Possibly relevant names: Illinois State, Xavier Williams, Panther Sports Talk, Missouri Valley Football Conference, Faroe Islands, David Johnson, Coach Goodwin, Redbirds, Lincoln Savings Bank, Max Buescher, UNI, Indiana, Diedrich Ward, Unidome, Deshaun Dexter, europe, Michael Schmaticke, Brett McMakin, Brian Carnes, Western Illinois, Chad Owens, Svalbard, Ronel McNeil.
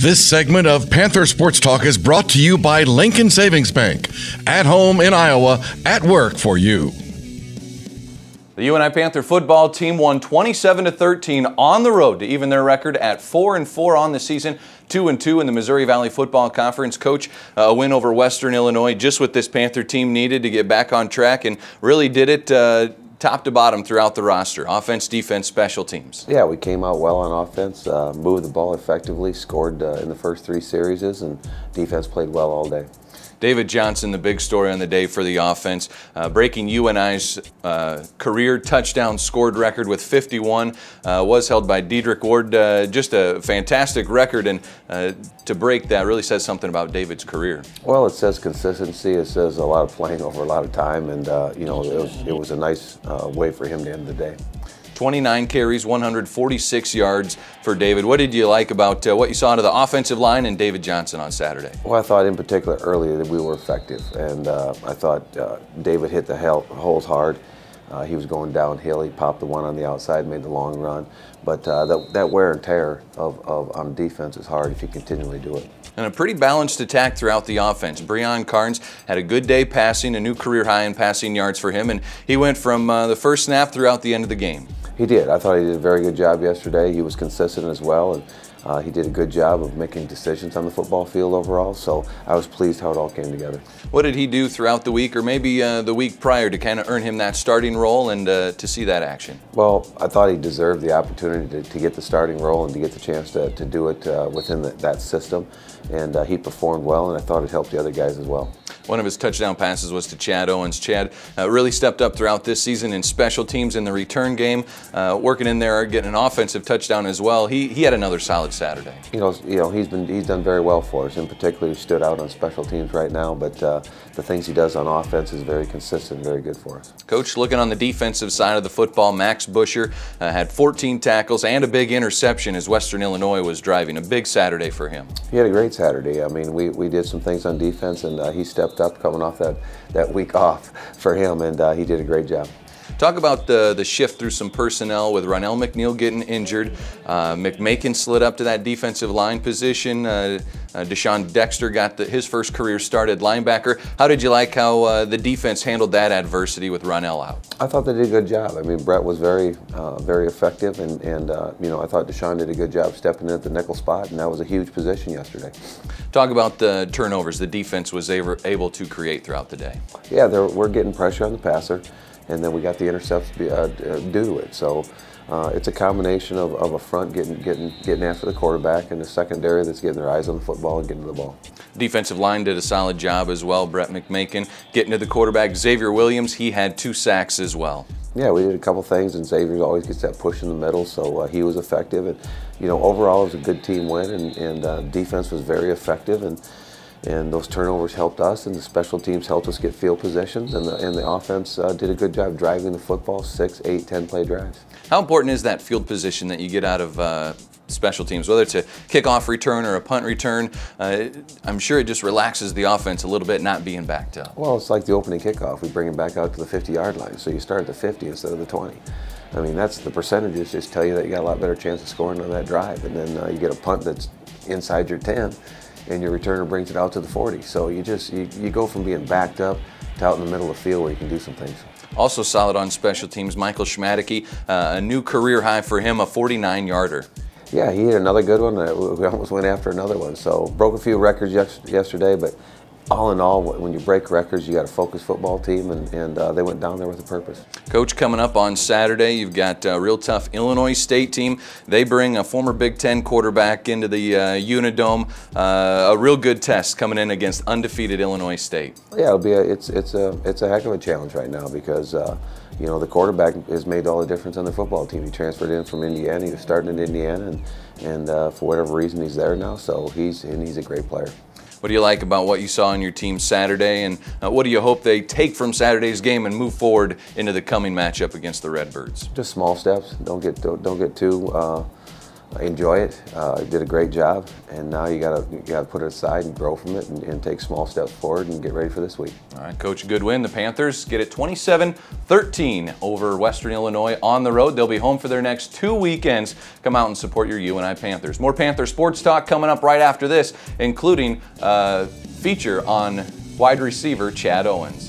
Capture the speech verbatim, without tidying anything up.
This segment of Panther Sports Talk is brought to you by Lincoln Savings Bank. At home in Iowa, at work for you. The U N I Panther football team won twenty-seven to thirteen on the road to even their record at four and four on the season. two and two in the Missouri Valley Football Conference. Coach, a win over Western Illinois, just what this Panther team needed to get back on track, and really did it uh, top to bottom throughout the roster, offense, defense, special teams. Yeah, we came out well on offense, uh, moved the ball effectively, scored uh, in the first three series, and defense played well all day. David Johnson, the big story on the day for the offense, uh, breaking U N I's uh, career touchdown scored record with fifty-one, uh, was held by Diedrich Ward. Uh, just a fantastic record, and uh, to break that really says something about David's career. Well, it says consistency, it says a lot of playing over a lot of time, and uh, you know, it was, it was a nice uh, way for him to end the day. twenty-nine carries, one hundred forty-six yards for David. What did you like about uh, what you saw out of the offensive line and David Johnson on Saturday? Well, I thought in particular earlier that we were effective, and uh, I thought uh, David hit the hell, holes hard. Uh, he was going downhill. He popped the one on the outside, made the long run. But uh, that, that wear and tear of, of on defense is hard if you continually do it. And a pretty balanced attack throughout the offense. Brian Carnes had a good day passing, a new career high in passing yards for him, and he went from uh, the first snap throughout the end of the game. He did. I thought he did a very good job yesterday. He was consistent as well, and uh, he did a good job of making decisions on the football field overall, so I was pleased how it all came together. What did he do throughout the week, or maybe uh, the week prior, to kind of earn him that starting role and uh, to see that action? Well, I thought he deserved the opportunity to, to get the starting role and to get the chance to, to do it uh, within the, that system, and uh, he performed well, and I thought it helped the other guys as well. One of his touchdown passes was to Chad Owens. Chad uh, really stepped up throughout this season in special teams, in the return game, uh, working in there, getting an offensive touchdown as well. He he had another solid Saturday. You know, you know, he's been he's done very well for us. In particular, he stood out on special teams right now, but uh, the things he does on offense is very consistent, very good for us. Coach, looking on the defensive side of the football, Max Buescher uh, had fourteen tackles and a big interception as Western Illinois was driving. A big Saturday for him. He had a great Saturday. I mean, we we did some things on defense, and uh, he stepped up coming off that, that week off for him, and uh, he did a great job. Talk about the, the shift through some personnel with Ronel McNeil getting injured. Uh, McMakin slid up to that defensive line position. Uh, uh, Deshaun Dexter got the, his first career start at linebacker. How did you like how uh, the defense handled that adversity with Ronel out? I thought they did a good job. I mean, Brett was very, uh, very effective, and, and uh, you know, I thought Deshaun did a good job stepping in at the nickel spot, and that was a huge position yesterday. Talk about the turnovers the defense was able to create throughout the day. Yeah, we're getting pressure on the passer, and then we got the intercepts uh, due to it. So uh, it's a combination of, of a front getting, getting, getting after the quarterback, and a secondary that's getting their eyes on the football and getting to the ball. Defensive line did a solid job as well. Brett McMakin getting to the quarterback. Xavier Williams, he had two sacks as well. Yeah, we did a couple things, and Xavier always gets that push in the middle, so uh, he was effective. And you know, overall it was a good team win, and, and uh, defense was very effective. And, And those turnovers helped us, and the special teams helped us get field positions, and the, and the offense uh, did a good job driving the football, six, eight, ten play drives. How important is that field position that you get out of uh, special teams, whether it's a kickoff return or a punt return? Uh, I'm sure it just relaxes the offense a little bit, not being backed up. Well, it's like the opening kickoff. We bring it back out to the fifty-yard line, so you start at the fifty instead of the twenty. I mean, that's the percentages just tell you that you got a lot better chance of scoring on that drive, and then uh, you get a punt that's inside your ten. And your returner brings it out to the forty. So you just, you, you go from being backed up to out in the middle of the field where you can do some things. Also solid on special teams, Michael Schmaticke, uh, a new career high for him, a forty-nine yarder. Yeah, he hit another good one. We almost went after another one. So broke a few records yesterday, but all in all, when you break records, you got a focused football team, and, and uh, they went down there with a purpose. Coach, coming up on Saturday, you've got a real tough Illinois State team. They bring a former Big Ten quarterback into the uh, Unidome. Uh, a real good test coming in against undefeated Illinois State. Yeah, it'll be a, it's it's a it's a heck of a challenge right now, because uh, you know, the quarterback has made all the difference on the football team. He transferred in from Indiana. He was starting in Indiana, and and uh, for whatever reason, he's there now. So he's and he's a great player. What do you like about what you saw on your team Saturday, and uh, what do you hope they take from Saturday's game and move forward into the coming matchup against the Redbirds? Just small steps. Don't get don't, don't get too uh, enjoy it. Uh, did a great job, and now you gotta you gotta put it aside and grow from it, and, and take small steps forward and get ready for this week. All right, Coach Goodwin, the Panthers get it twenty-seven thirteen over Western Illinois on the road. They'll be home for their next two weekends. Come out and support your U N I Panthers. More Panther Sports Talk coming up right after this, including a feature on wide receiver Chad Owens.